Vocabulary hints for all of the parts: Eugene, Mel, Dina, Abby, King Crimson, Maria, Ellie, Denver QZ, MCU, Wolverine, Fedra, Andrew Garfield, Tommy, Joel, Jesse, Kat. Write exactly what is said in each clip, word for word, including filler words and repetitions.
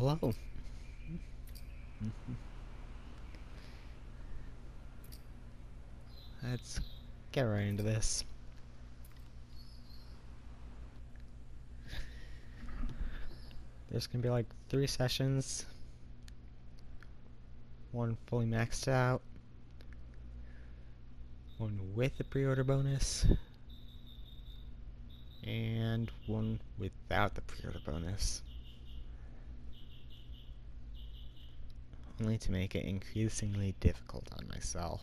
hello. Let's get right into this. There's gonna be like three sessions. One fully maxed out. One with a pre-order bonus. And one without the pre-order bonus. Only to make it increasingly difficult on myself.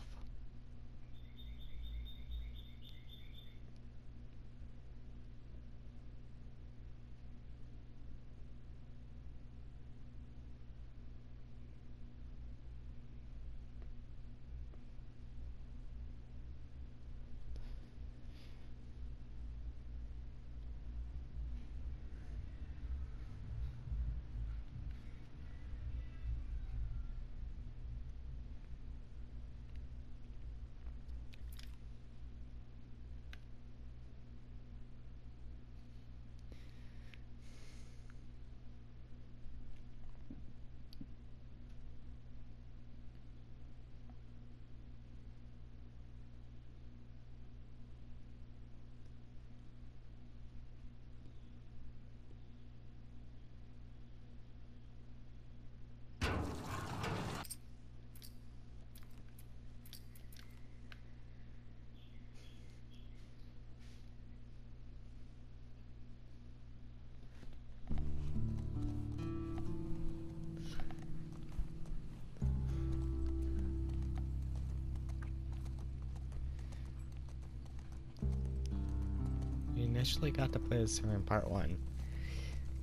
Initially got to play this her in part one.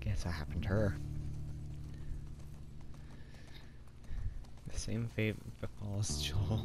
Guess that happened to her. The same fate befalls Joel.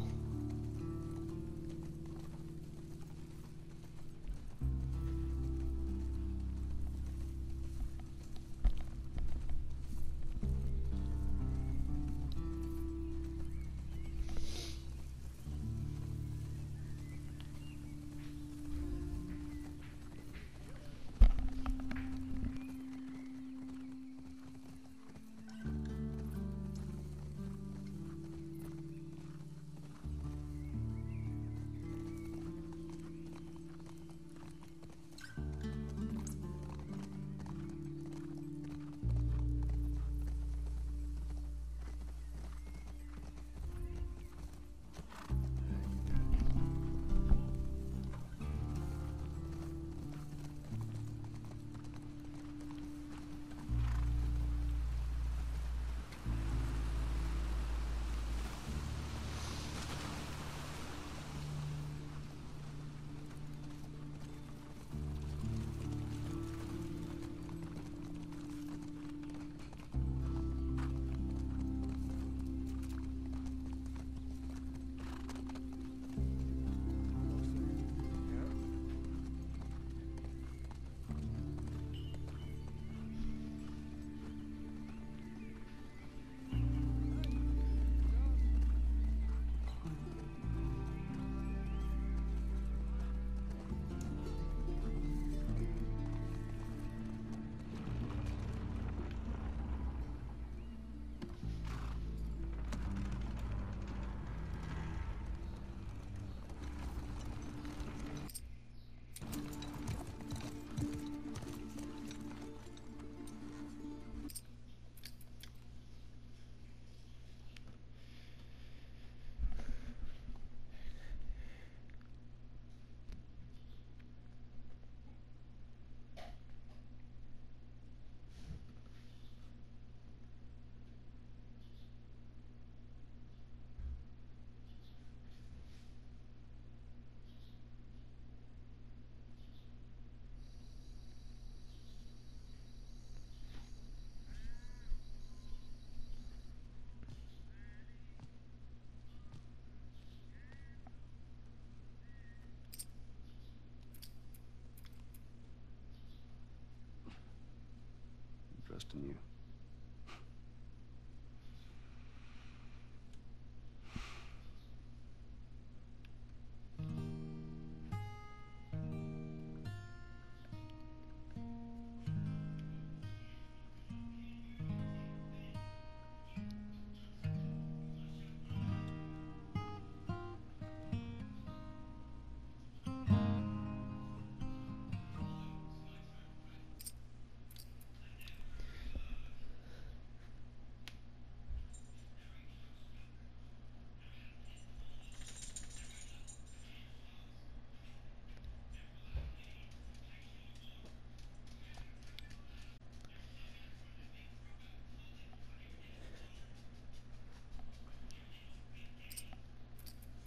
In you.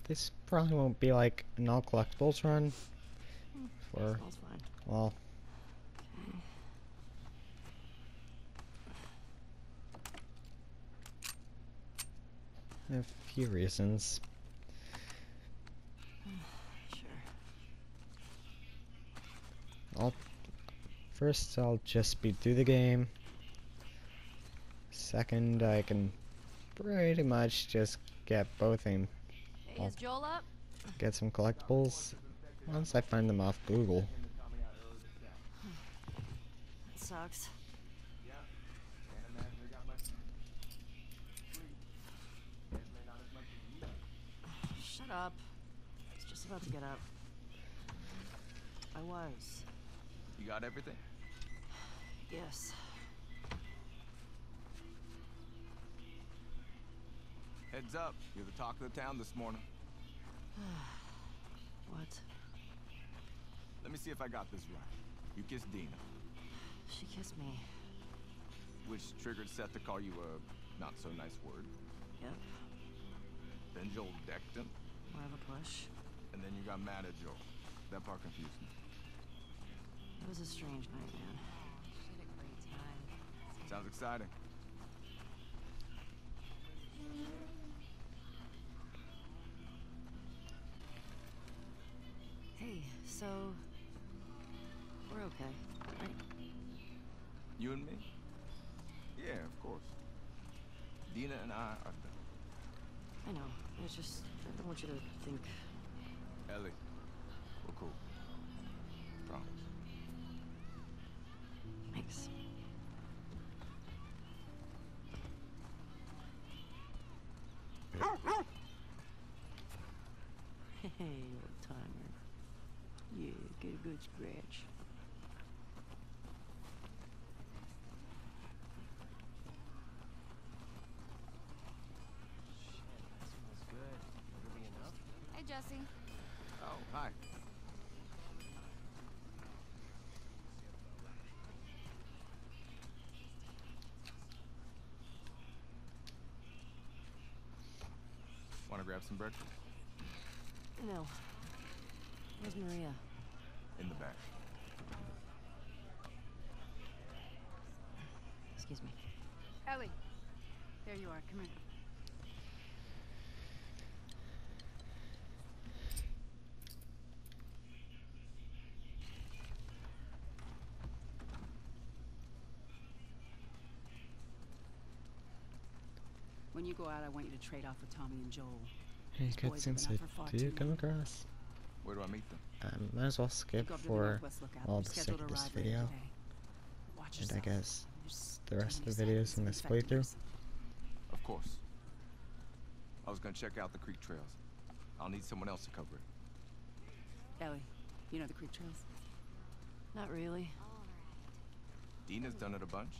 This probably won't be like an all collectibles run. For well. Okay. I have a few reasons. Sure. I'll first I'll just speed through the game. Second, I can pretty much just get both in. Hey, is Joel up? Get some collectibles once I find them off Google. That sucks. Shut up. I was just about to get up. I was. You got everything? Yes. Heads up, you're the talk of the town this morning. What? Let me see if I got this right. You kissed Dina. She kissed me. Which triggered Seth to call you a not-so-nice word. Yep. Then Joel decked him. More of a push. And then you got mad at Joel. That part confused me. It was a strange night, man. She had a great time. Sounds exciting. Hey, so we're okay, right? You and me? Yeah, of course. Dina and I are done. I know. It's just I don't want you to think. Ellie, we're cool. Promise. Thanks. Hey, old timer. Yeah, get a good scratch. Shit, that smells good. Will be enough? Hey, Jesse. Oh, hi. Want to grab some breakfast? No. Where's Maria? In the back. Excuse me. Ellie. There you are. Come in. When you go out, I want you to trade off with Tommy and Joel. Hey, good since I do come across. Where do I meet them? Um, might as well skip for all the sake of this video, and I guess the rest of the videos in this playthrough. Of course. I was gonna check out the creek trails. I'll need someone else to cover it. Ellie, you know the creek trails? Not really. Dina's done it a bunch.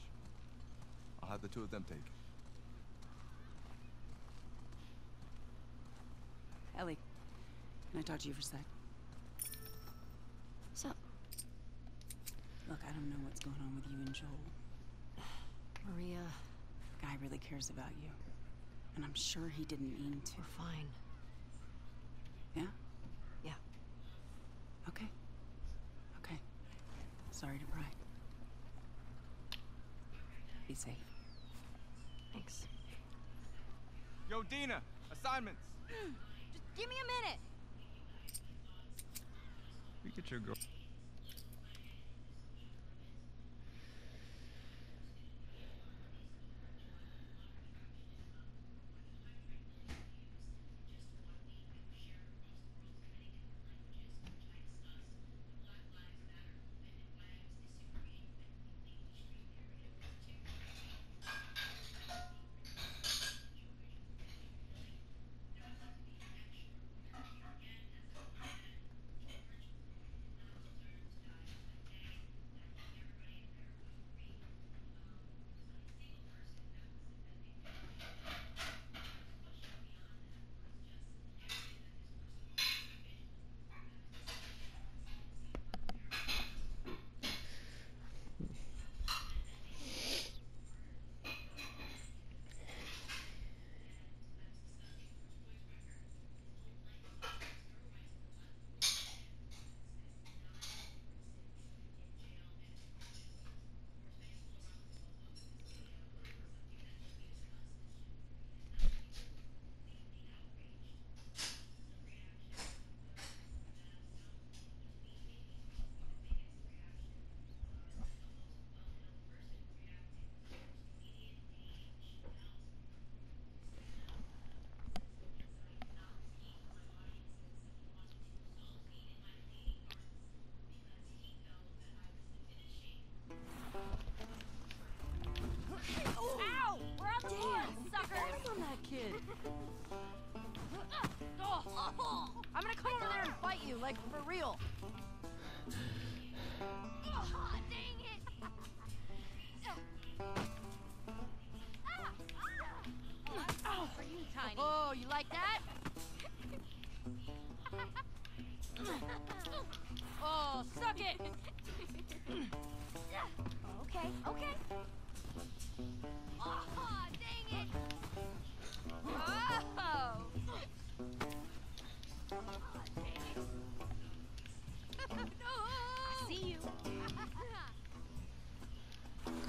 I'll have the two of them take it. Ellie. Can I talk to you for a sec? So, look, I don't know what's going on with you and Joel. Maria, the guy really cares about you, and I'm sure he didn't mean to. We're fine. Yeah? Yeah. Okay. Okay. Sorry to pry. Be safe. Thanks. Yo, Dina, assignments. Just give me a minute. You get your girl.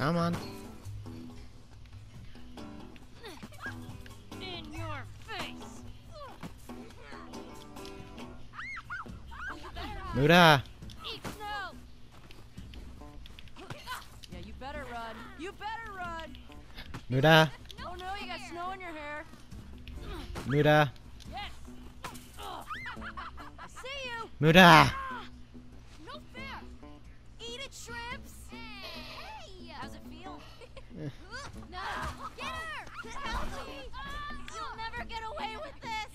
Come on. In your face. Muda. Eat snow. Yeah, you better run. You better run. Muda. Oh no, you got snow in your hair. Muda. Yes. I see you. Muda. No fair. Eat it, shrimps. Hey. How's it feel? No. Get her. Help me. You'll never get away with this.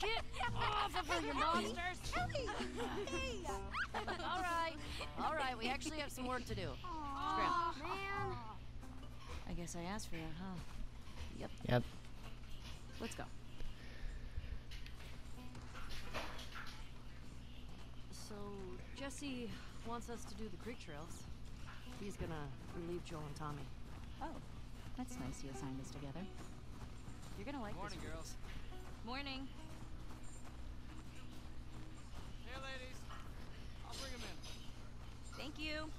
Get off of her, you monsters. Ellie. Hey. All right. All right. We actually have some work to do. Aw, man. I guess I asked for that, huh? Yep. Yep. Let's go. So, Jesse wants us to do the creek trails. He's gonna relieve Joel and Tommy. Oh, that's nice you assigned us together. You're gonna like this. Morning, girls. Morning. Hey, ladies. I'll bring them in. Thank you.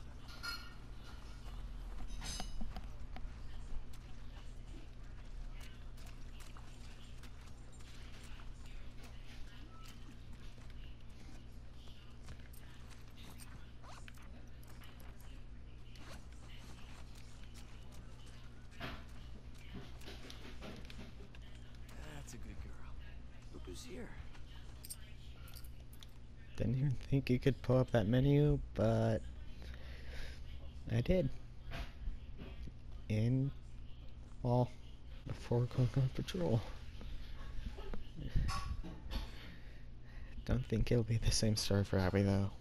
Didn't even think you could pull up that menu, but I did. In all before going on patrol. Don't think it'll be the same story for Abby though.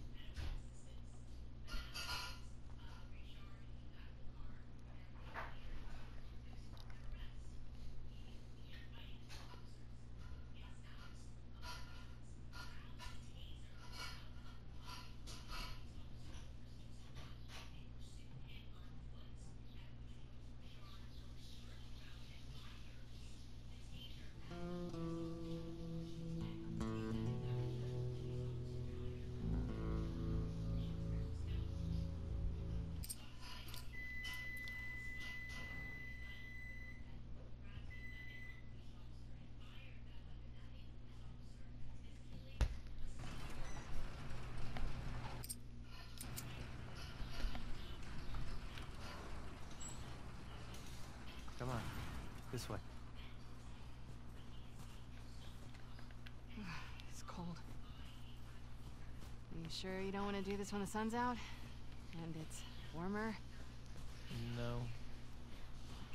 Come on, this way. It's cold. Are you sure you don't want to do this when the sun's out? And it's warmer? No.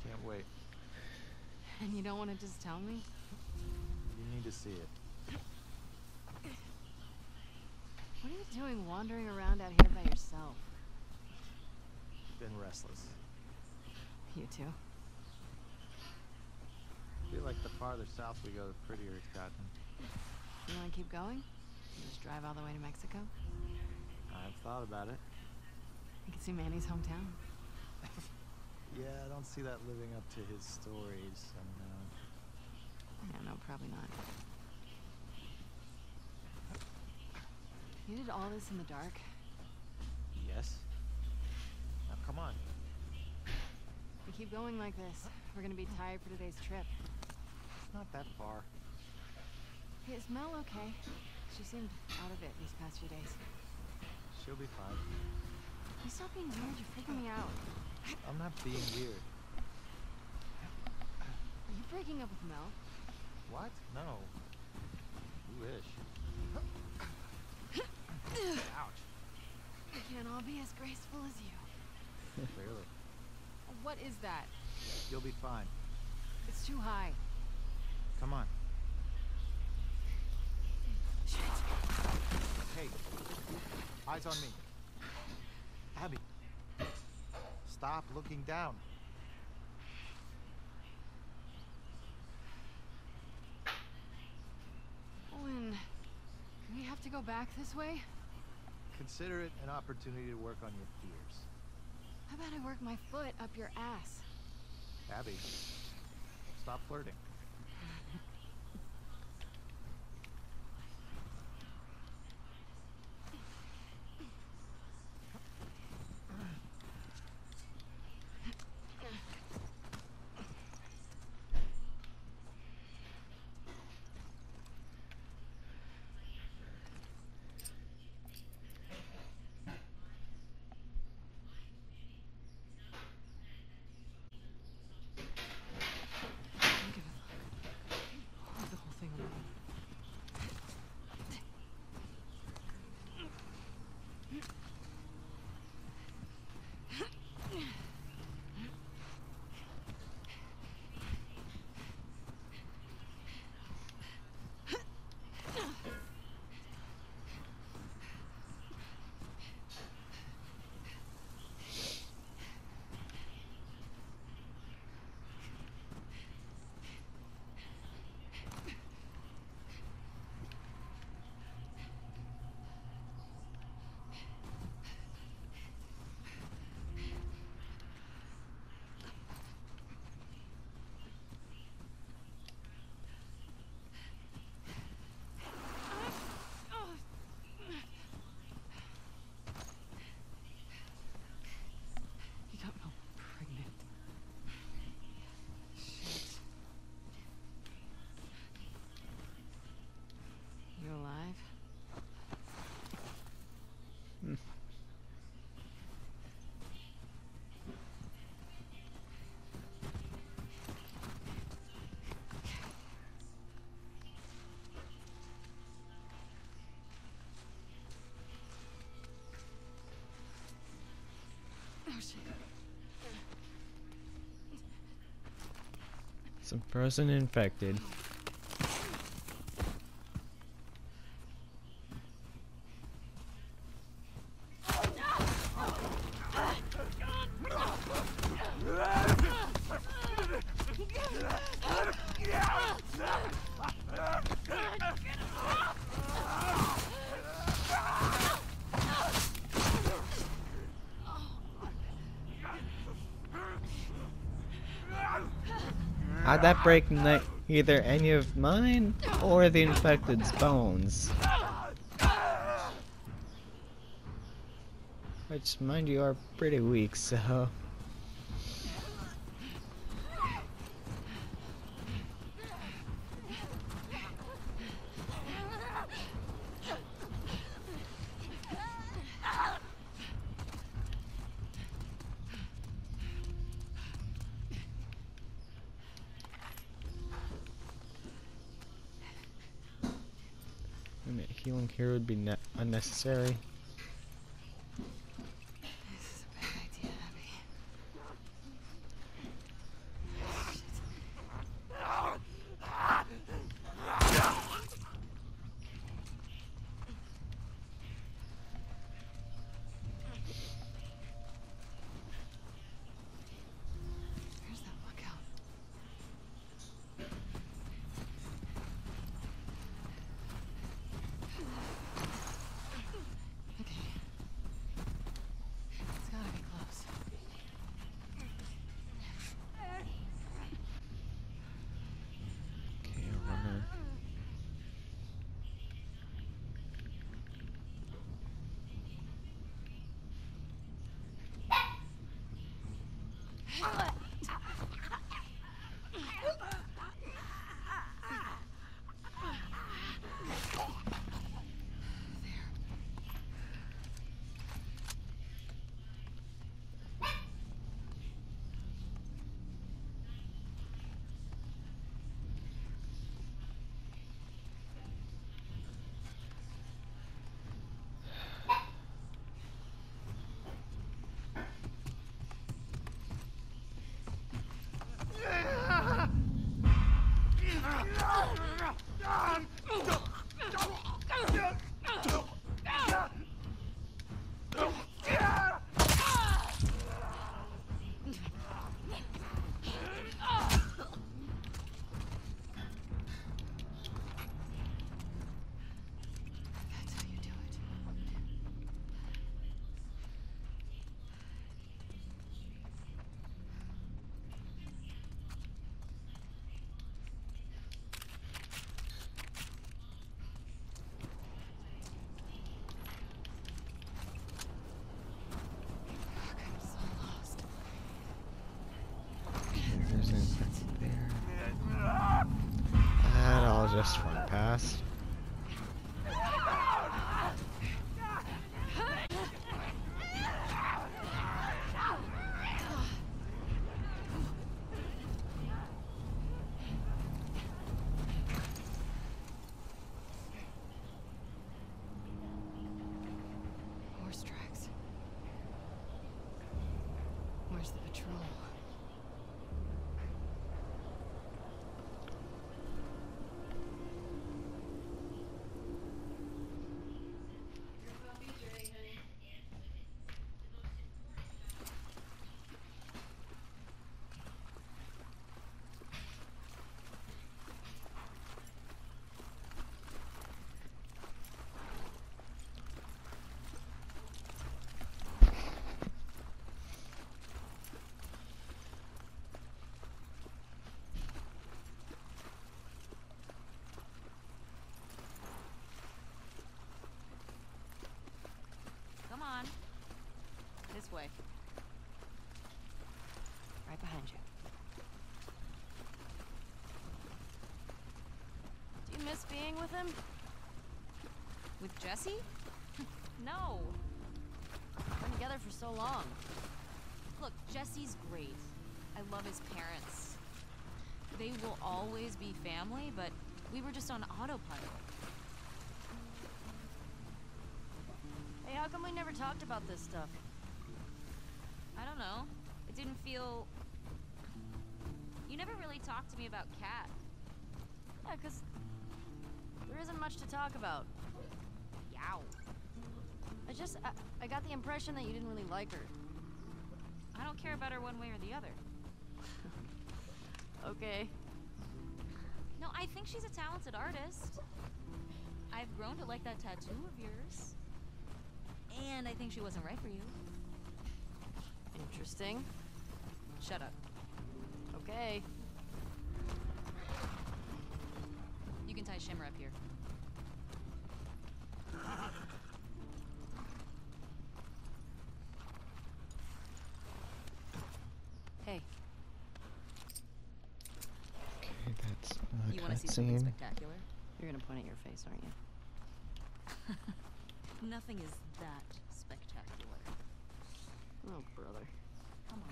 Can't wait. And you don't want to just tell me? You need to see it. What are you doing wandering around out here by yourself? Been restless. You too. I feel like the farther south we go, the prettier it's gotten. You want to keep going? Just drive all the way to Mexico? I've thought about it. You can see Manny's hometown. Yeah, I don't see that living up to his stories. And, uh... Yeah, no, probably not. You did all this in the dark? Yes. Now, come on. We keep going like this. We're gonna be tired for today's trip. Not that far. Hey, is Mel okay? She seemed out of it these past few days. She'll be fine. You stop being weird, you're freaking me out. I'm not being weird. Are you breaking up with Mel? What? No. You wish. Ouch. We can't all be as graceful as you. Clearly. What is that? You'll be fine. It's too high. Come on. Shit. Hey, eyes on me. Abby, stop looking down. Owen, we have to go back this way? Consider it an opportunity to work on your fears. How about I work my foot up your ass? Abby, stop flirting. Some person infected. How'd that break either any of mine or the infected's bones? Which, mind you, are pretty weak, so... Healing here would be unnecessary. This is a bad idea, Abby. There's that lookout. Just run past. Horse tracks. Where's the patrol? This way. Right behind you. Do you miss being with him? With Jesse? No. We've been together for so long. Look, Jesse's great. I love his parents. They will always be family, but we were just on autopilot. Hey, how come we never talked about this stuff? I don't know. It didn't feel... You never really talked to me about Kat. Yeah, because there isn't much to talk about. Yow. I just... I, I got the impression that you didn't really like her. I don't care about her one way or the other. Okay. No, I think she's a talented artist. I've grown to like that tattoo of yours. And I think she wasn't right for you. Interesting. Shut up. Okay. You can tie Shimmer up here. Hey. Okay, that's not you want to see something spectacular? You're gonna point at your face, aren't you? Nothing is that spectacular. Oh, brother. Come on.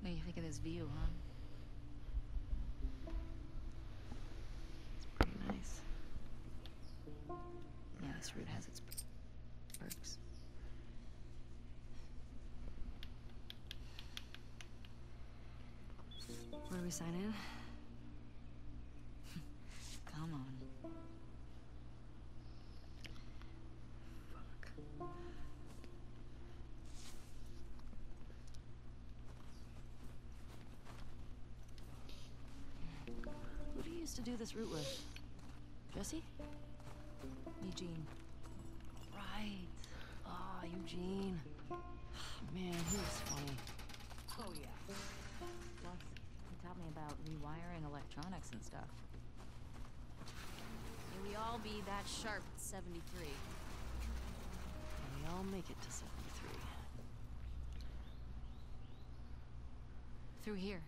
What do you think of this view, huh? It's pretty nice. Yeah, this route has its perks. Where do we sign in? Come on. Fuck. Who do you used to do this route with? Jesse? Eugene. Right. Ah, oh, Eugene. Man, he was funny. Oh, yeah. Plus, he taught me about rewiring electronics and stuff. May we all be that sharp at seventy-three. May we all make it to seventy-three. Through here.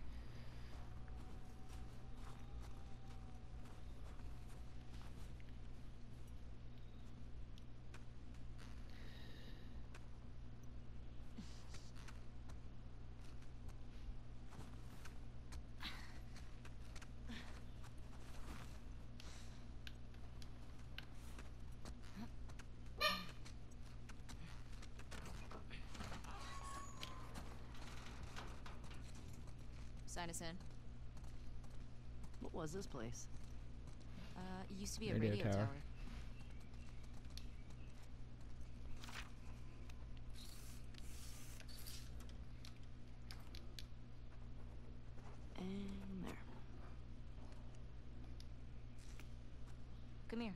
Sign us in. What was this place? Uh, it used to be radio a radio tower. tower. And there. Come here.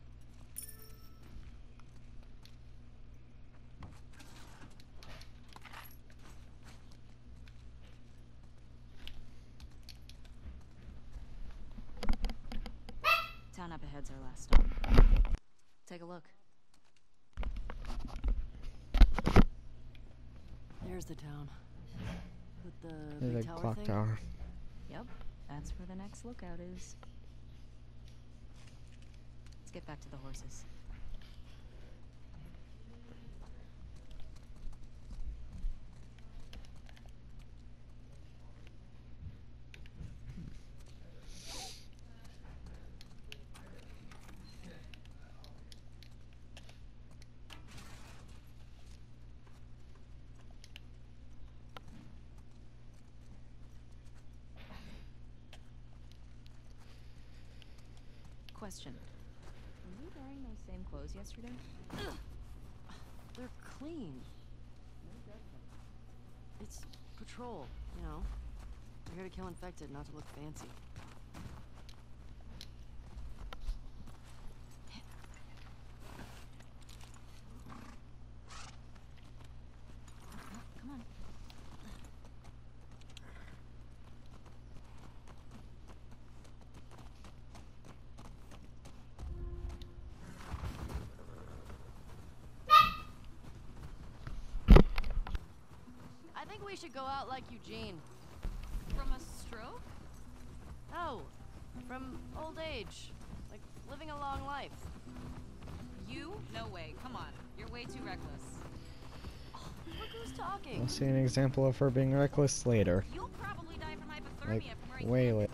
Town up ahead's our last stop. Take a look. There's the town. With the big like tower clock thing? Tower. Yep, that's where the next lookout is. Let's get back to the horses. Question. Were you wearing those same clothes yesterday? Ugh. They're clean. It's patrol, you know. We're here to kill infected, not to look fancy. I think we should go out like Eugene. From a stroke? No, from old age. Like living a long life. You? No way. Come on. You're way too reckless. Oh, We'll see an example of her being reckless later. You'll probably die from hypothermia like, from way later.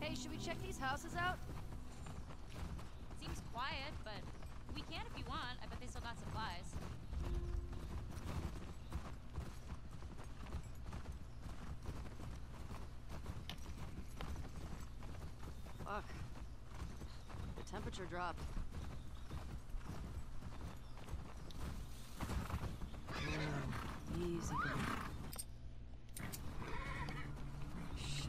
Hey, should we check these houses out? Seems quiet, but we can if you want. I bet they still got supplies. Fuck. The temperature dropped. Easy. Shit.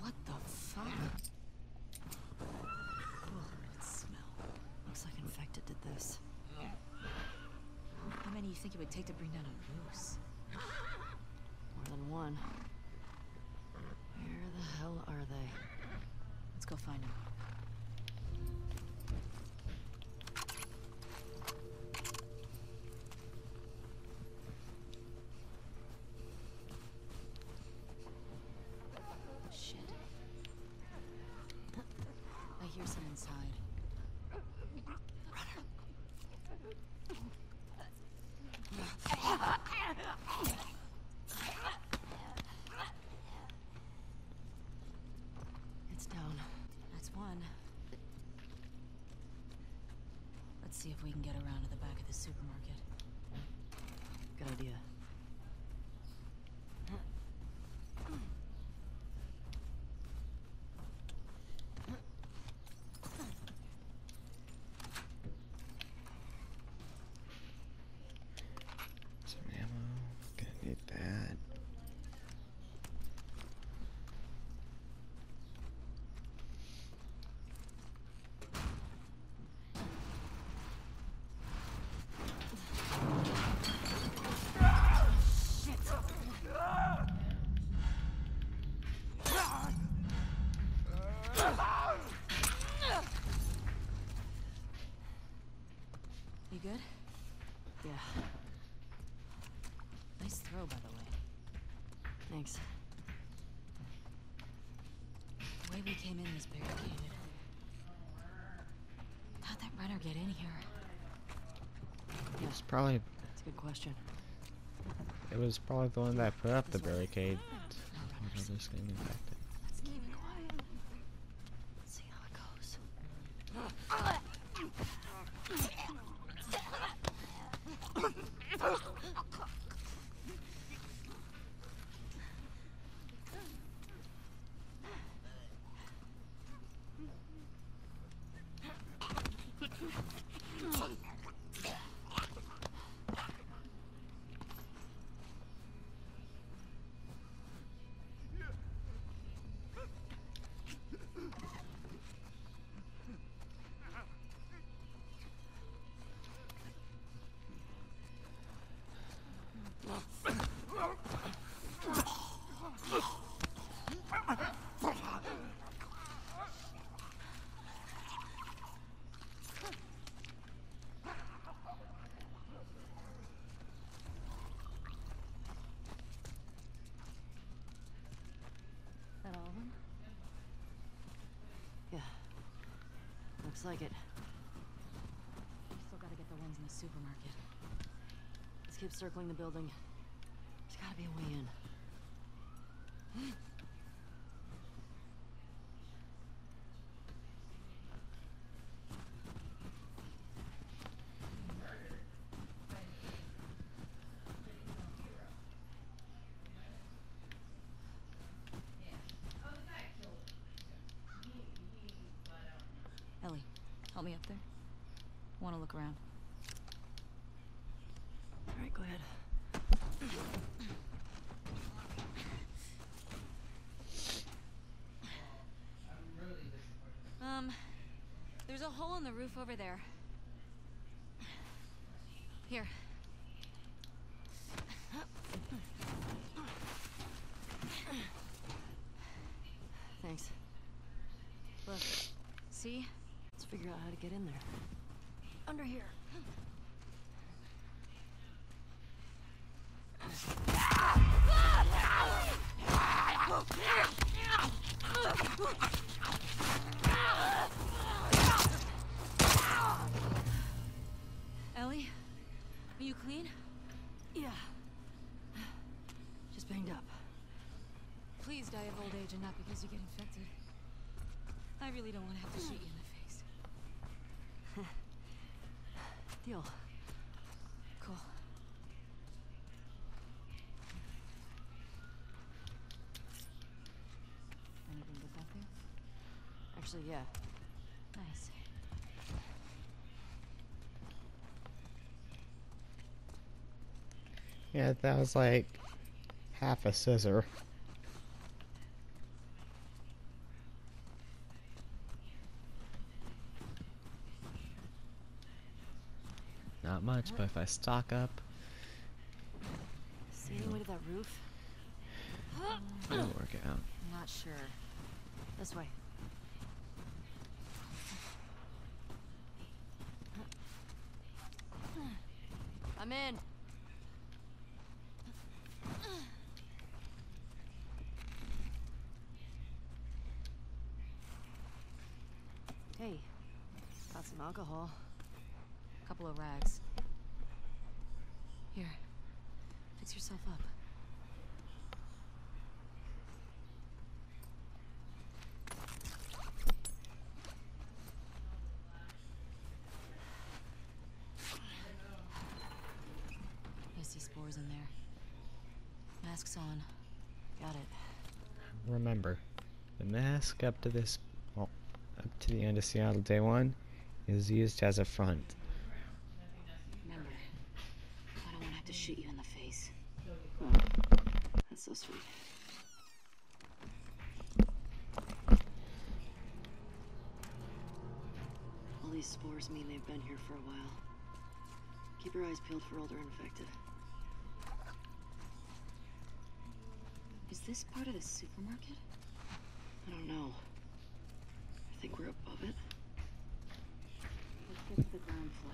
What the fuck? Oh, that smell. Looks like infected did this. How many do you think it would take to bring down a goose? Than one. Where the hell are they? Let's go find them. Shit. I hear some inside. See if we can get around to the back of the supermarket. Good idea. Some ammo. Gonna need that. You good? Yeah. Nice throw, by the way. Thanks. The way we came in was barricaded. How'd that runner get in here? Yeah. It's probably... That's a good question. It was probably the one that put up the barricade. This thing impacted. Let's keep it quiet. Let's see how it goes. Looks like it. We still gotta get the ones in the supermarket. Let's keep circling the building. There's gotta be a way in. Ellie, help me up there. I want to look around. All right, go ahead. Um, there's a hole in the roof over there. Here. Thanks. Look. See? Let's figure out how to get in there. Under here. Ellie, are you clean? Yeah. Just banged up. Please die of old age and not because you get infected. I really don't want to have to shoot you in the face. Deal. Cool. Anything good back there? Actually, yeah. Nice. Yeah, that was like half a scissor. Not much, but if I stock up. See the way to that roof? It'll work it out. I'm not sure. This way. I'm in. Hey, got some alcohol. A couple of rags. Here, fix yourself up. I see spores in there. Mask's on. Got it. Remember, the mask up to this, well, up to the end of Seattle Day One, is used as a front. To shoot you in the face. Oh, that's so sweet. All these spores mean they've been here for a while. Keep your eyes peeled for older infected. Is this part of the supermarket? I don't know. I think we're above it. Let's get to the ground floor.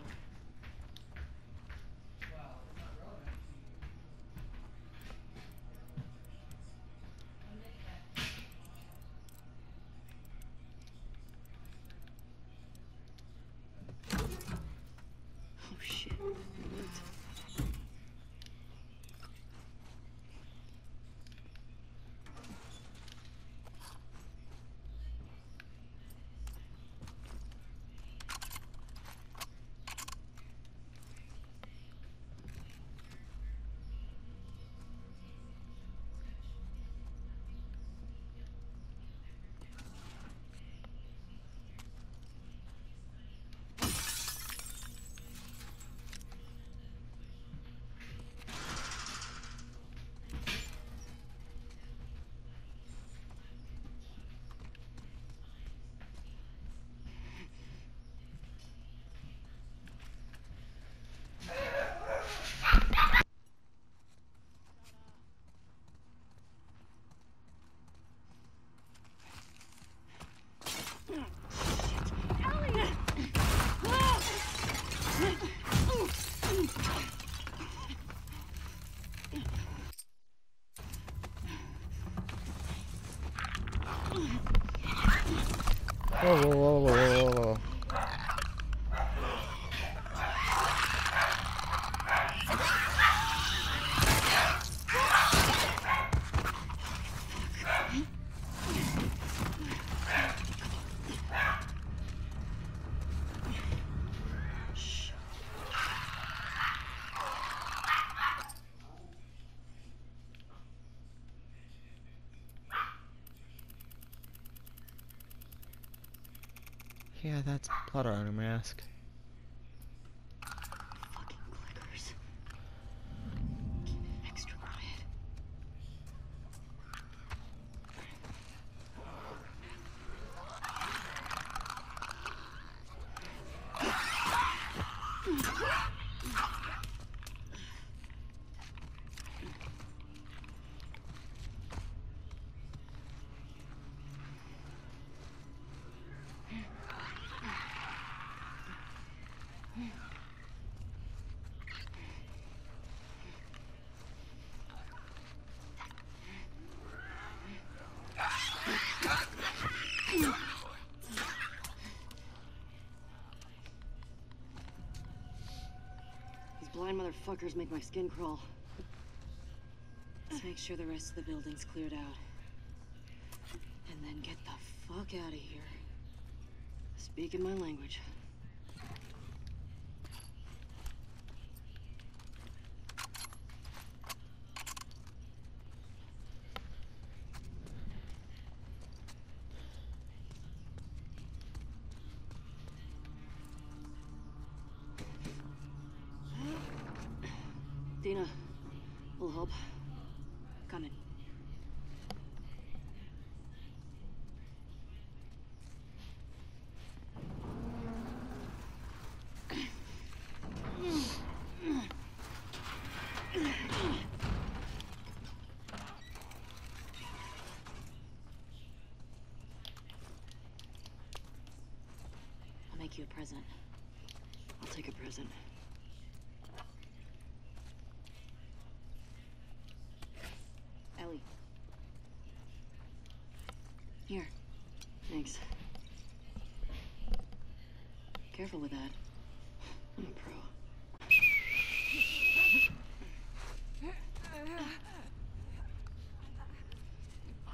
Whoa, whoa, whoa, whoa, whoa, whoa. Yeah, that's blood on her mask. Fucking clickers. Keep it extra quiet. motherfuckers make my skin crawl. Let's make sure the rest of the building's cleared out. And then get the fuck out of here. Speaking my language. Dina, we'll help. Coming. I'll make you a present. I'll take a present. Ellie. Here. Thanks. Careful with that. I'm a pro.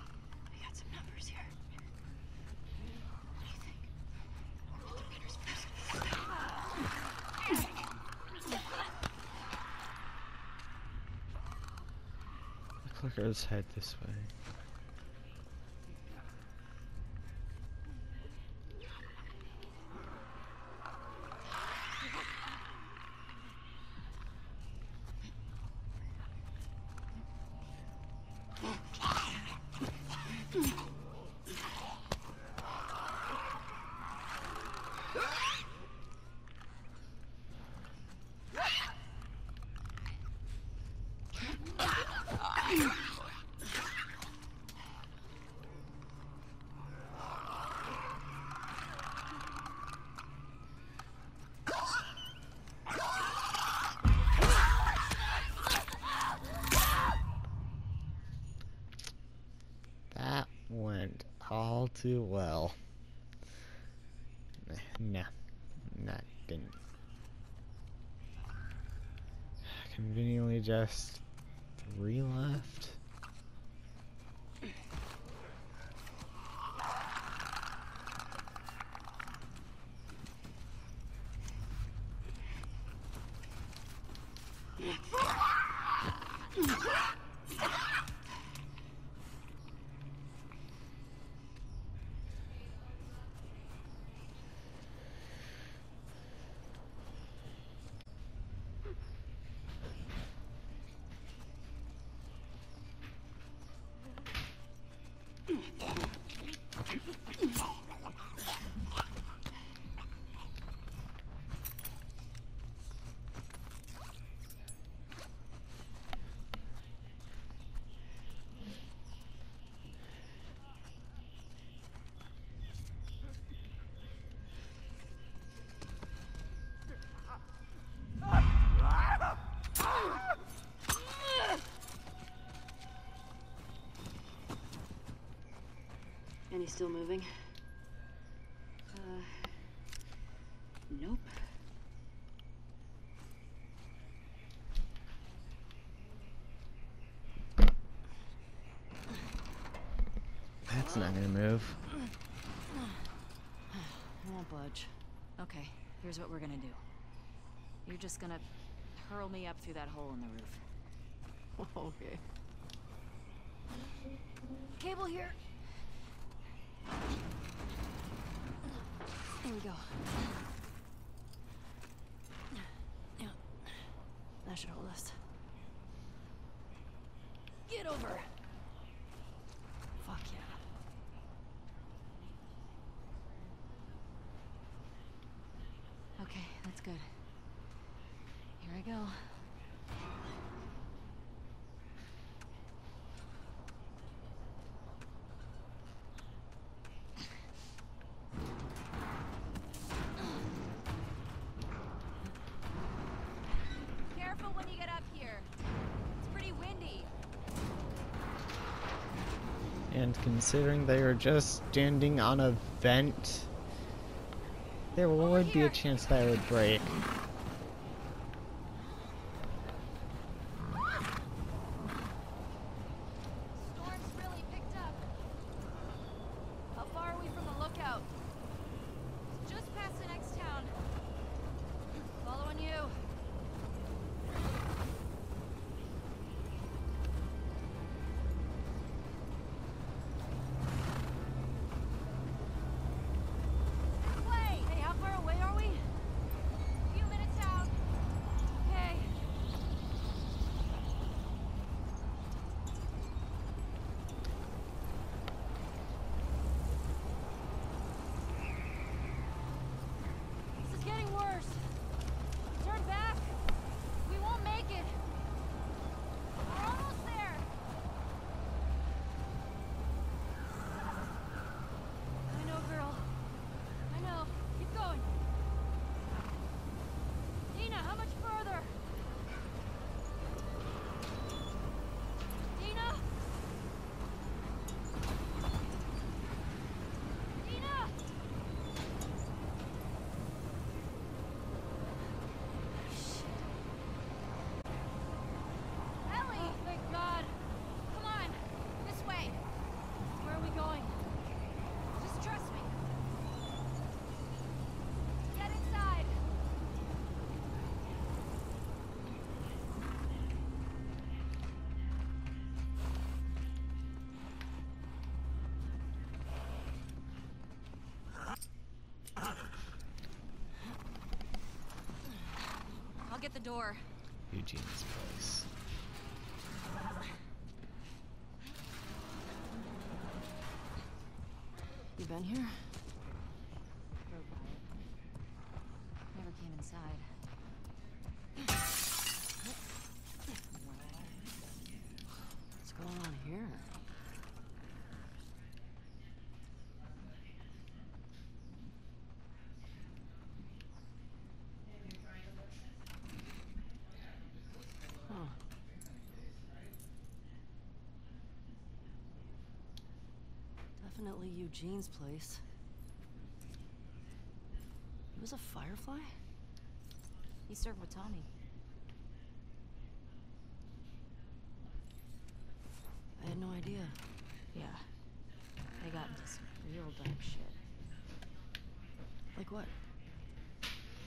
We got some numbers here. What do you think? The clickers head this way. All too well. Nah, nah, didn't. Conveniently just three left. And he's still moving? Uh, nope. That's not gonna move. I won't budge. Okay, here's what we're gonna do. You're just gonna hurl me up through that hole in the roof. Okay. Cable here. There we go. Yeah. That should hold us. Get over. Fuck yeah. Okay, that's good. Here I go. And considering they are just standing on a vent, there would be a chance that it would break. the door. Eugene's place. You been here? Drove by it. Never came inside. What's going on here? Definitely Eugene's place. He was a Firefly? He served with Tommy. I had no idea. Yeah. They got into some real dark shit. Like what?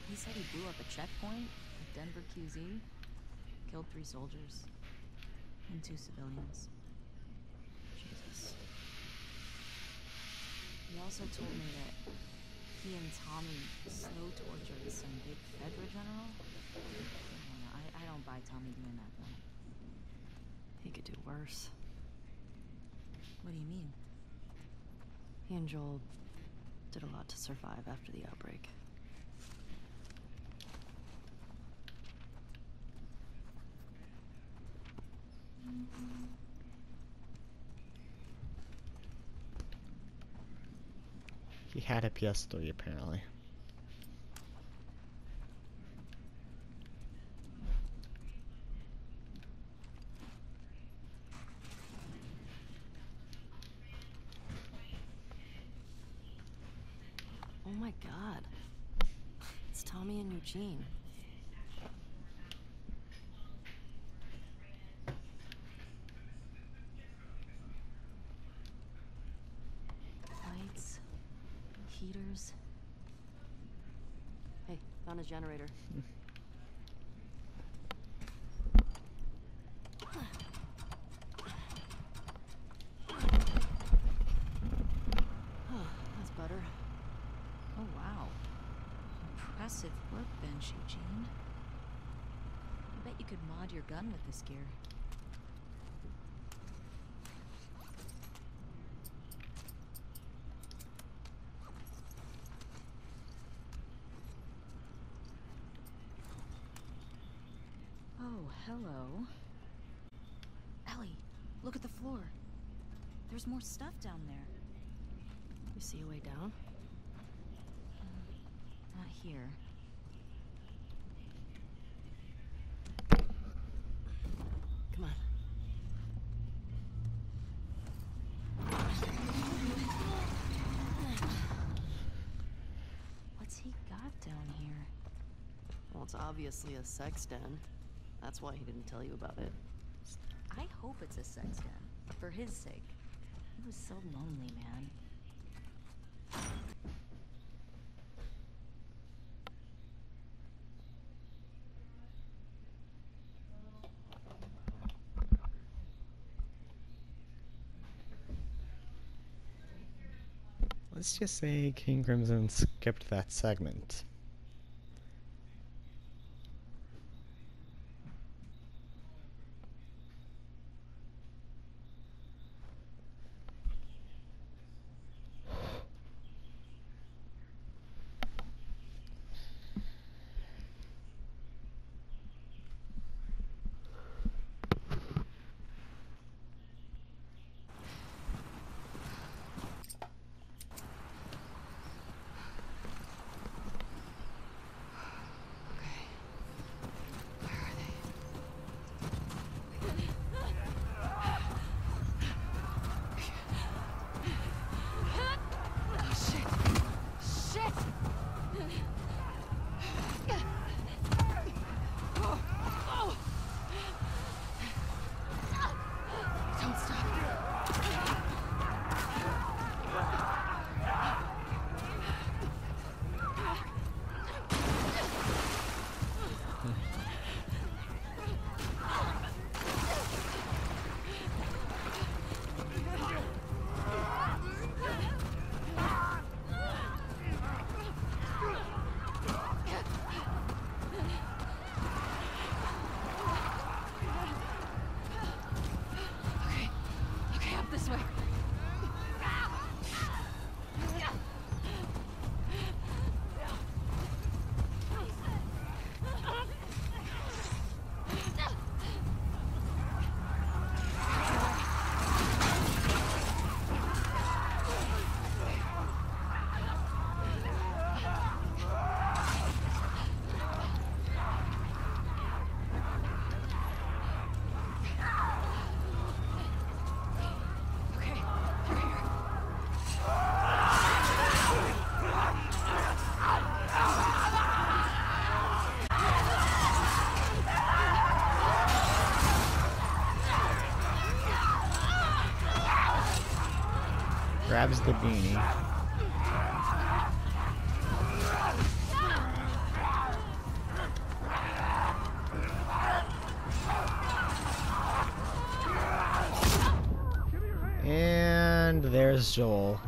He said he blew up a checkpoint at Denver Q Z, killed three soldiers, and two civilians. He also told me that he and Tommy snow tortured some big Fedra general. I, I don't buy Tommy doing that, though. He could do worse. What do you mean? He and Joel did a lot to survive after the outbreak. Mm-hmm. He had a P S three, apparently. Oh my god. It's Tommy and Eugene. Hey, found a generator. Oh, that's better. Oh wow. Impressive workbench, Eugene. I bet you could mod your gun with this gear. Hello. Ellie, look at the floor. There's more stuff down there. You see a way down? Uh, not here. Come on. What's he got down here? Well, it's obviously a sex den. That's why he didn't tell you about it. I hope it's a sex den, for his sake. He was so lonely, man. Let's just say King Crimson skipped that segment. grabs the beanie. And there's Joel.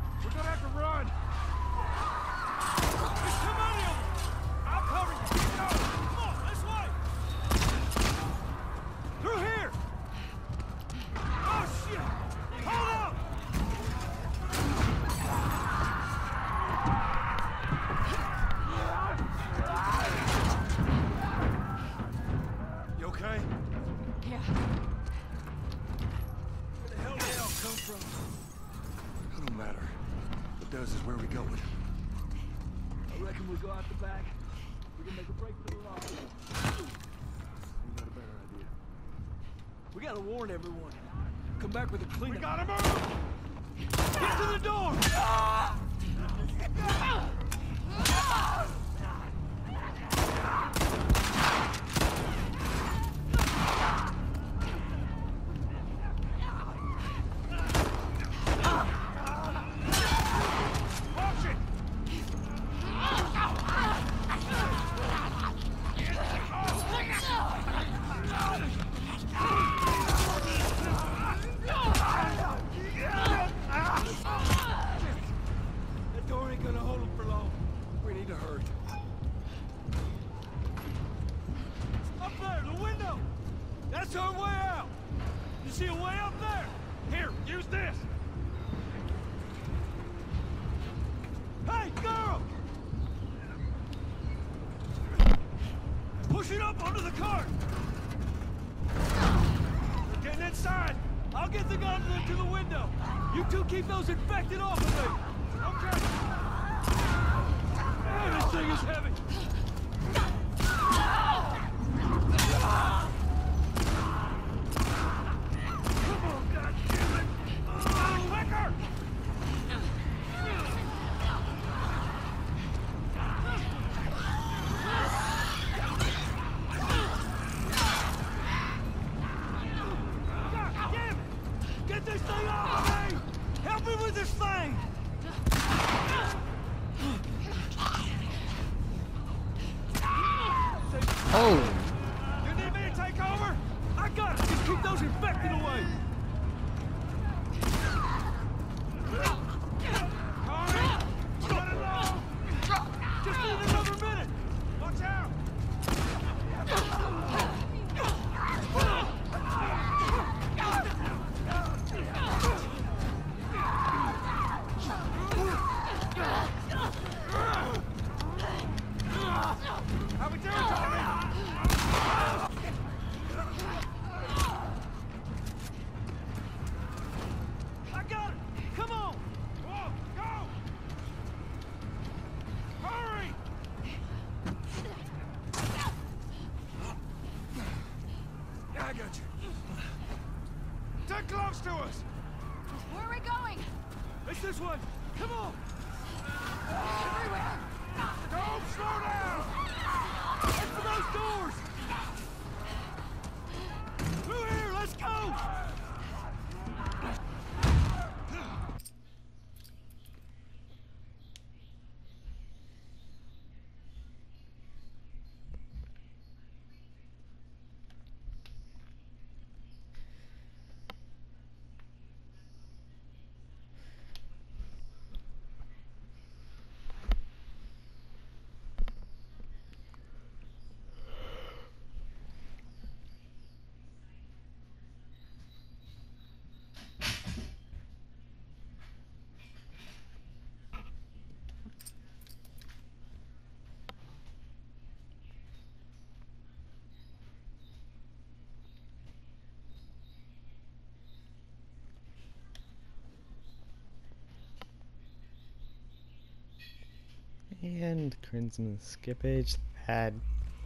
And Crimson skippage had,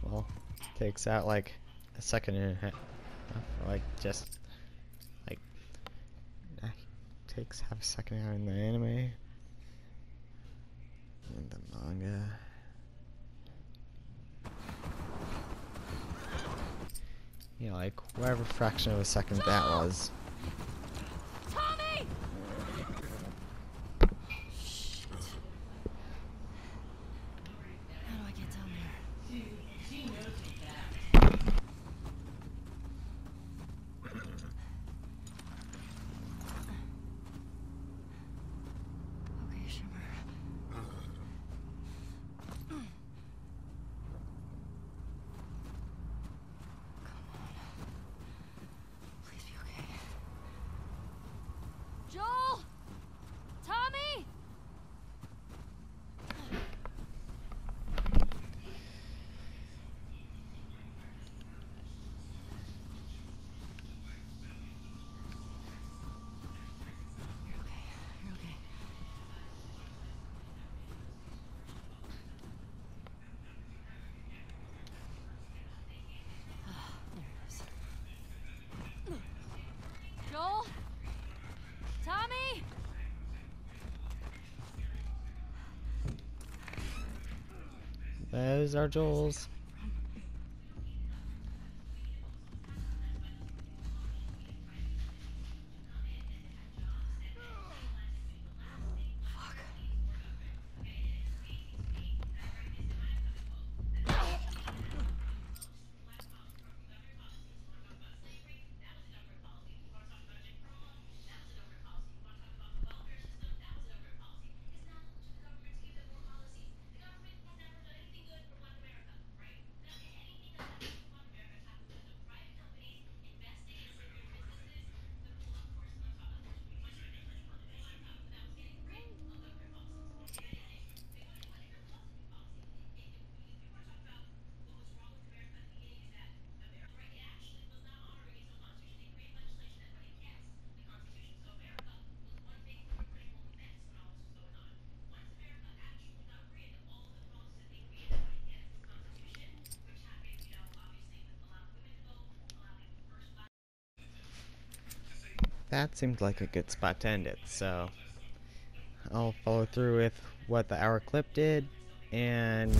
well, takes out like a second and a half, like just like takes half a second out in the anime and the manga. You know, like whatever fraction of a second that was. Tommy! Those are Joel's. That seemed like a good spot to end it, so I'll follow through with what the hour clip did, and...